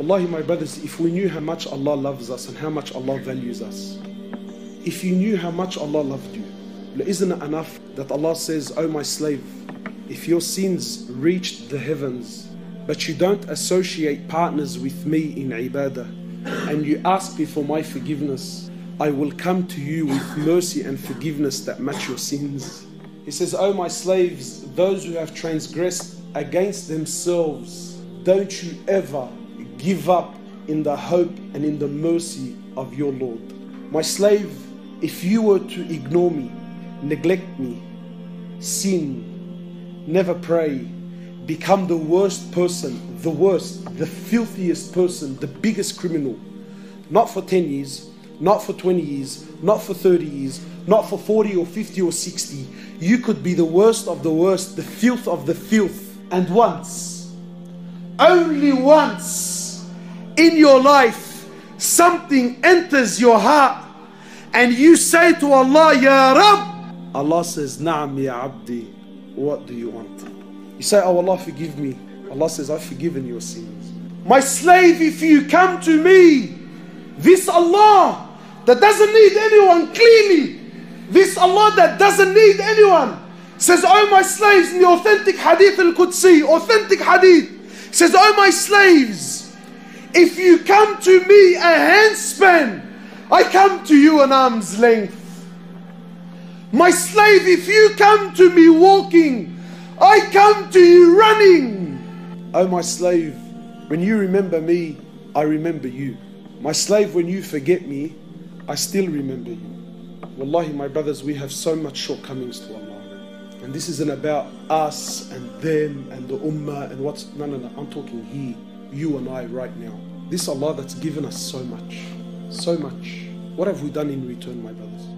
Wallahi, my brothers, if we knew how much Allah loves us and how much Allah values us, if you knew how much Allah loved you, isn't it enough that Allah says, "O my slave, if your sins reached the heavens, but you don't associate partners with me in ibadah, and you ask me for my forgiveness, I will come to you with mercy and forgiveness that match your sins." He says, "O my slaves, those who have transgressed against themselves, don't you ever give up in the hope and in the mercy of your Lord." My slave, if you were to ignore me, neglect me, sin, never pray, become the worst person, the worst, the filthiest person, the biggest criminal, not for 10 years, not for 20 years, not for 30 years, not for 40 or 50 or 60, you could be the worst of the worst, the filth of the filth, and once, only once in your life, something enters your heart and you say to Allah, "Ya Rabb," Allah says, "Naam ya abdi, what do you want?" You say, "Oh Allah, forgive me." Allah says, "I've forgiven your sins." My slave, if you come to me, this Allah that doesn't need anyone, clearly, this Allah that doesn't need anyone, says, "Oh my slaves," in the authentic Hadith al Qudsi, authentic Hadith, says, "Oh my slaves, if you come to me a handspan, I come to you an arm's length. My slave, if you come to me walking, I come to you running. Oh my slave, when you remember me, I remember you. My slave, when you forget me, I still remember you." Wallahi, my brothers, we have so much shortcomings to Allah. And this isn't about us and them and the ummah and what's... No, no, no, I'm talking He, you and I right now. This Allah that's given us so much, so much. What have we done in return, my brothers?